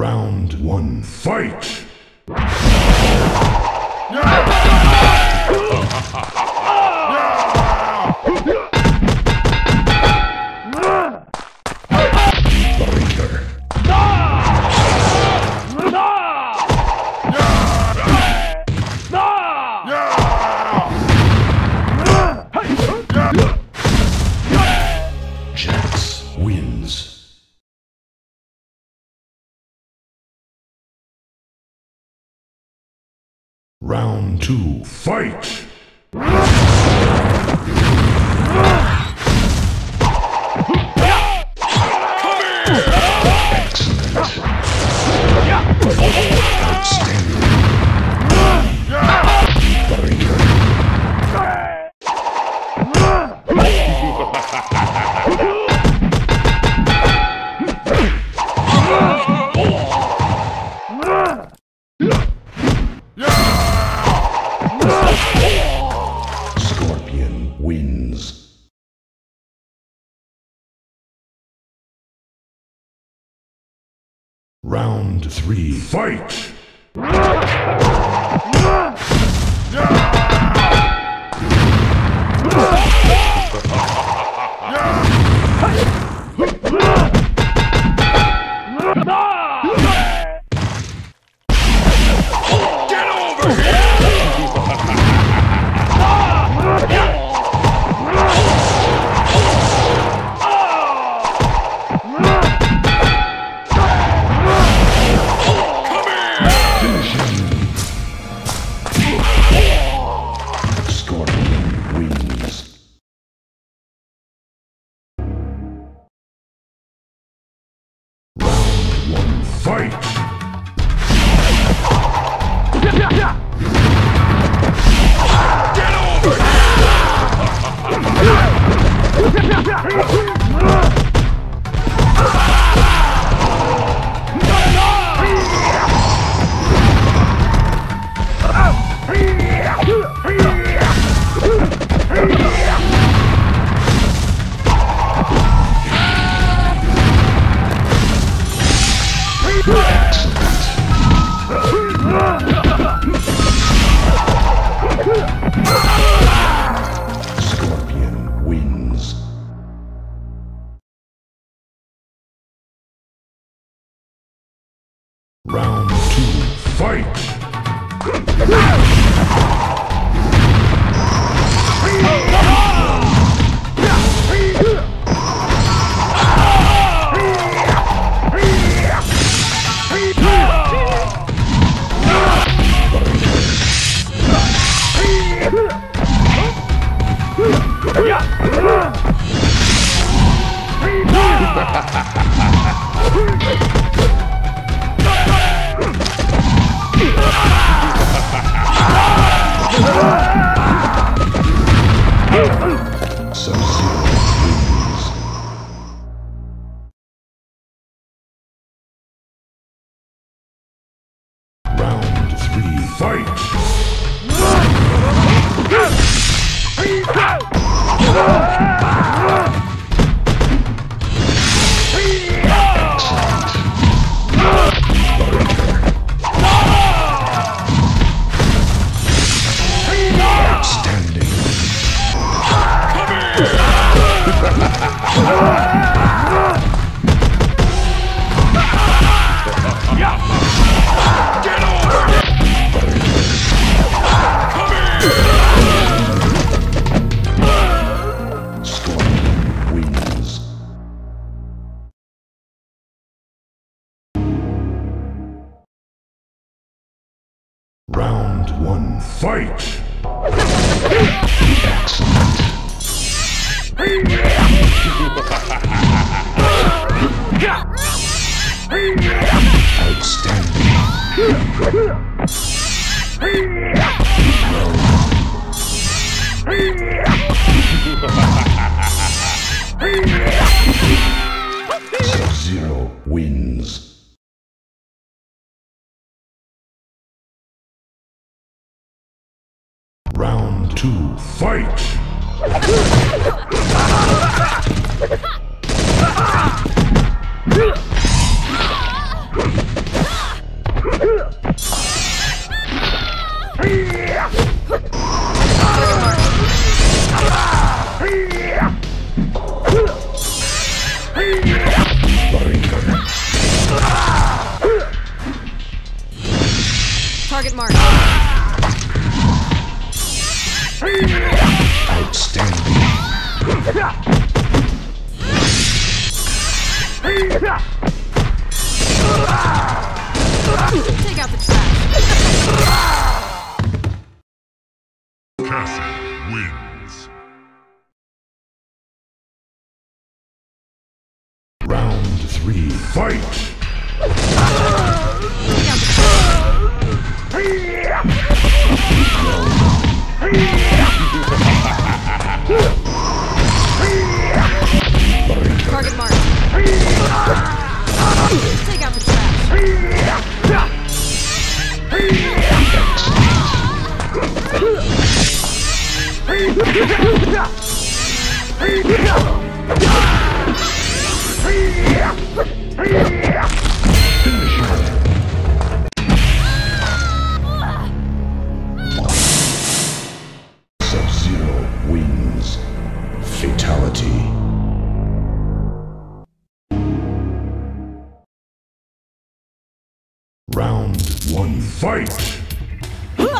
Round one, fight! Round two, fight! Round three, fight! Scorpion wins. Round two, fight! Sub-Zero wins. Round three, fight! Round one, fight! Outstanding! Sub-Zero wins. Round two, fight! Target mark. Outstanding. Take out the trash. Cassie wins. Round 3. Fight. Target mark. Take out the trash. Fatality. Round 1. Fight! Round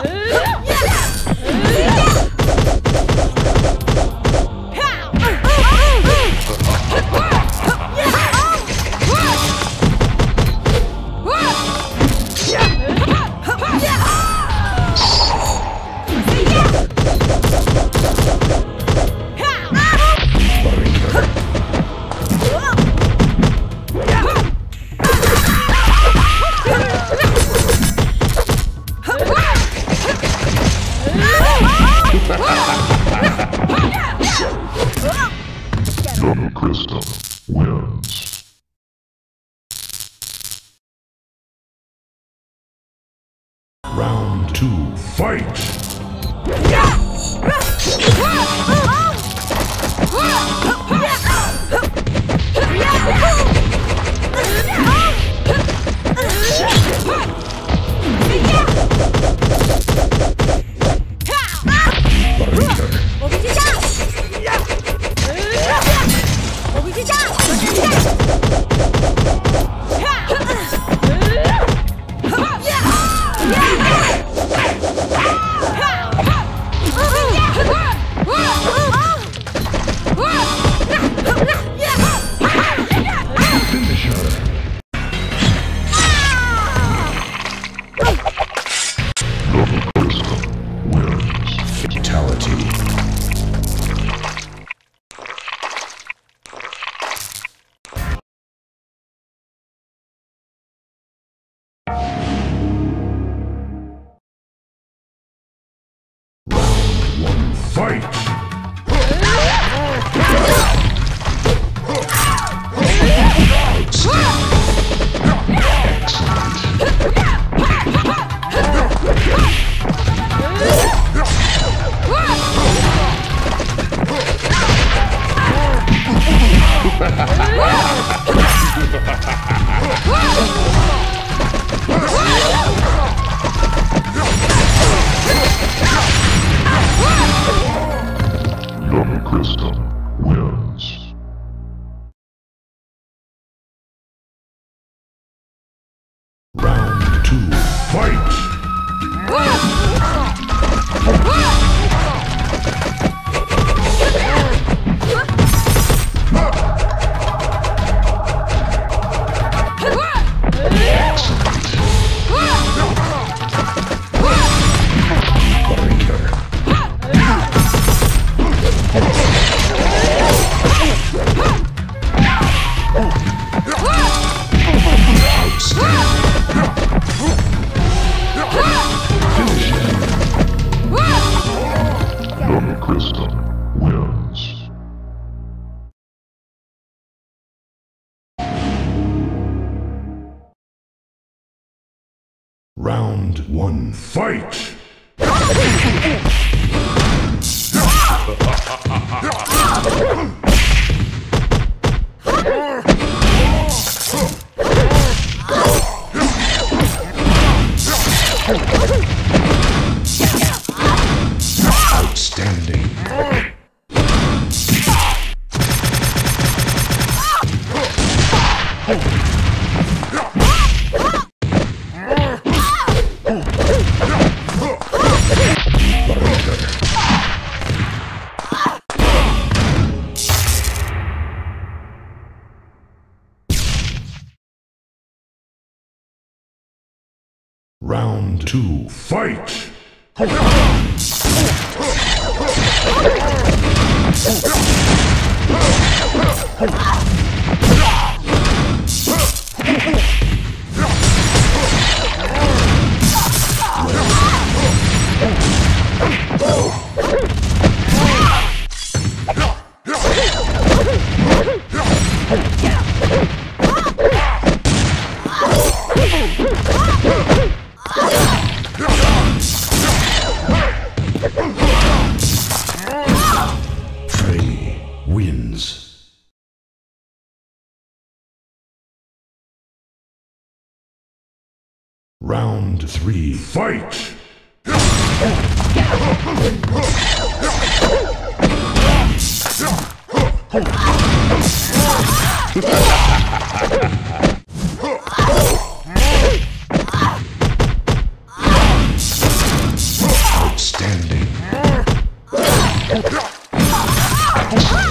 1. Fight! Outstanding. Round 2, fight! Round 3, fight! Outstanding.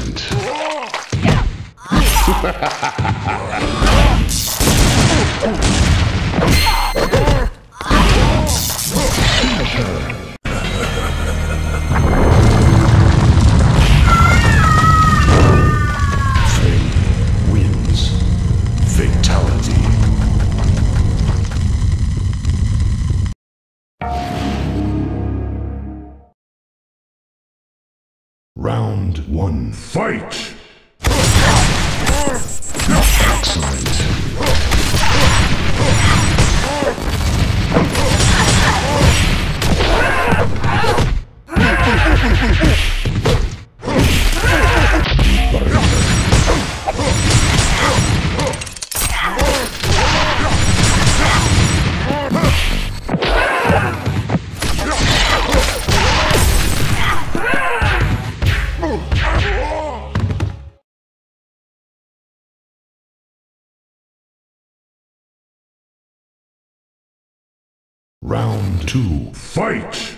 Excellent. Round 1, fight! Excellent. Round 2, fight!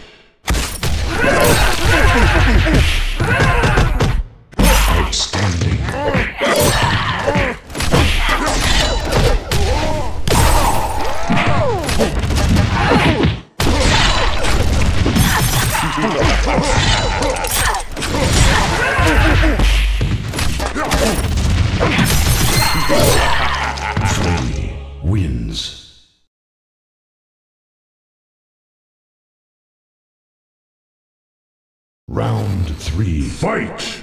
Outstanding. Freddy wins. Round 3, fight!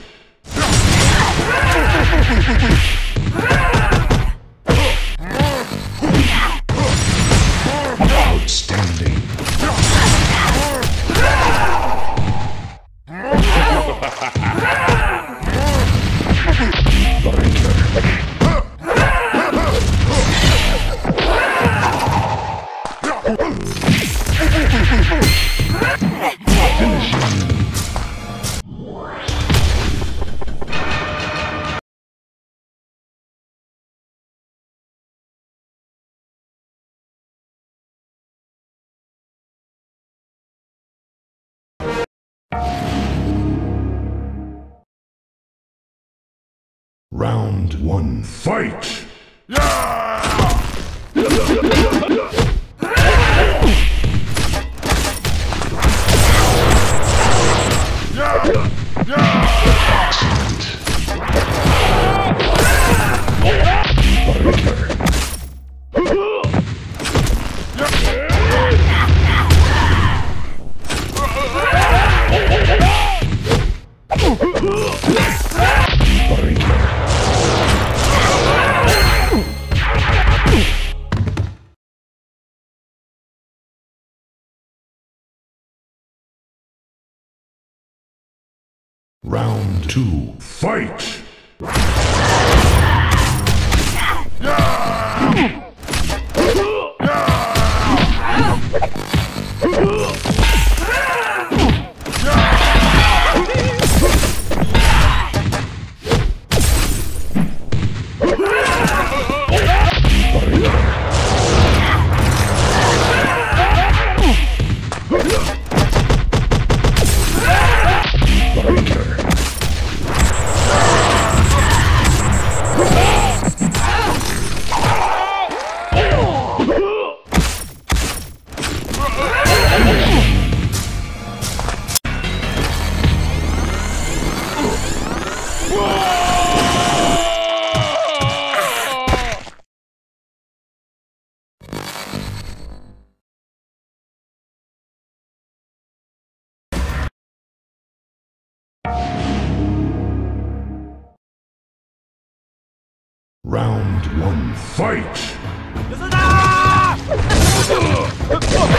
Outstanding. Finish him. Round 1, fight! Round 2, fight! Round one, fight! Round one,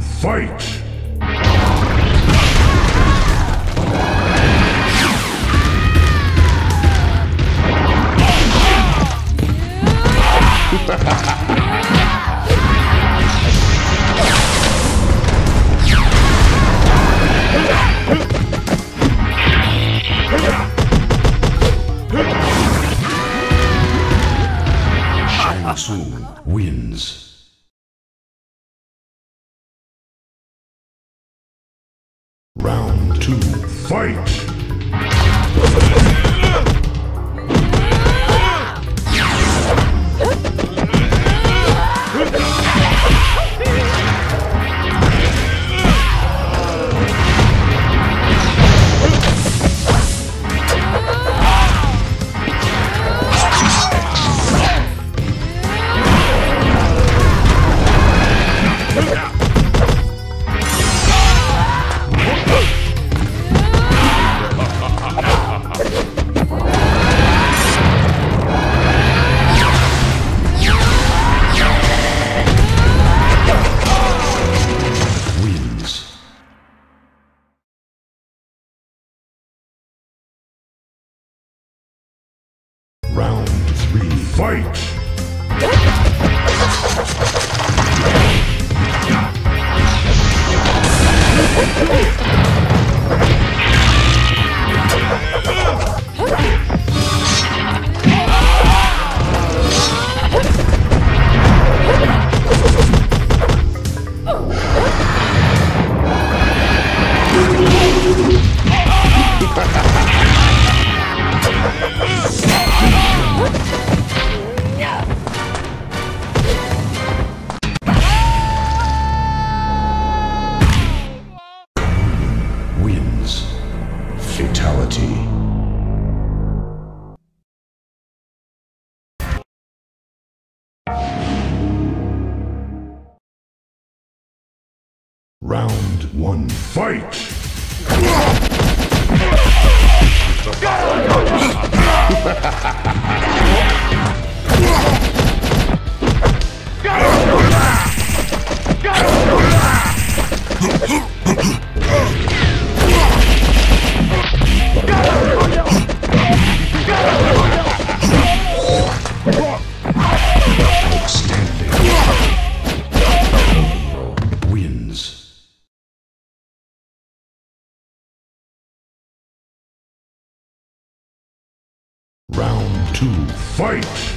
fight! Round two, fight!